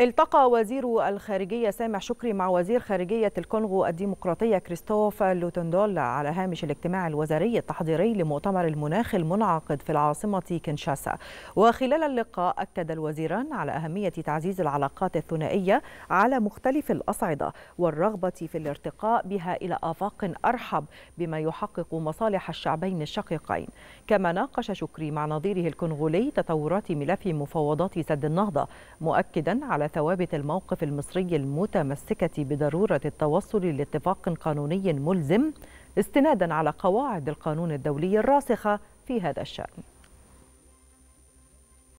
التقى وزير الخارجية سامح شكري مع وزير خارجية الكونغو الديمقراطية كريستوف لوتندول على هامش الاجتماع الوزاري التحضيري لمؤتمر المناخ المنعقد في العاصمة كينشاسا. وخلال اللقاء أكد الوزيران على أهمية تعزيز العلاقات الثنائية على مختلف الأصعدة والرغبة في الارتقاء بها إلى آفاق أرحب بما يحقق مصالح الشعبين الشقيقين. كما ناقش شكري مع نظيره الكونغولي تطورات ملف مفاوضات سد النهضة، مؤكدا على ثوابت الموقف المصري المتمسكة بضرورة التوصل لاتفاق قانوني ملزم استنادا على قواعد القانون الدولي الراسخة في هذا الشأن.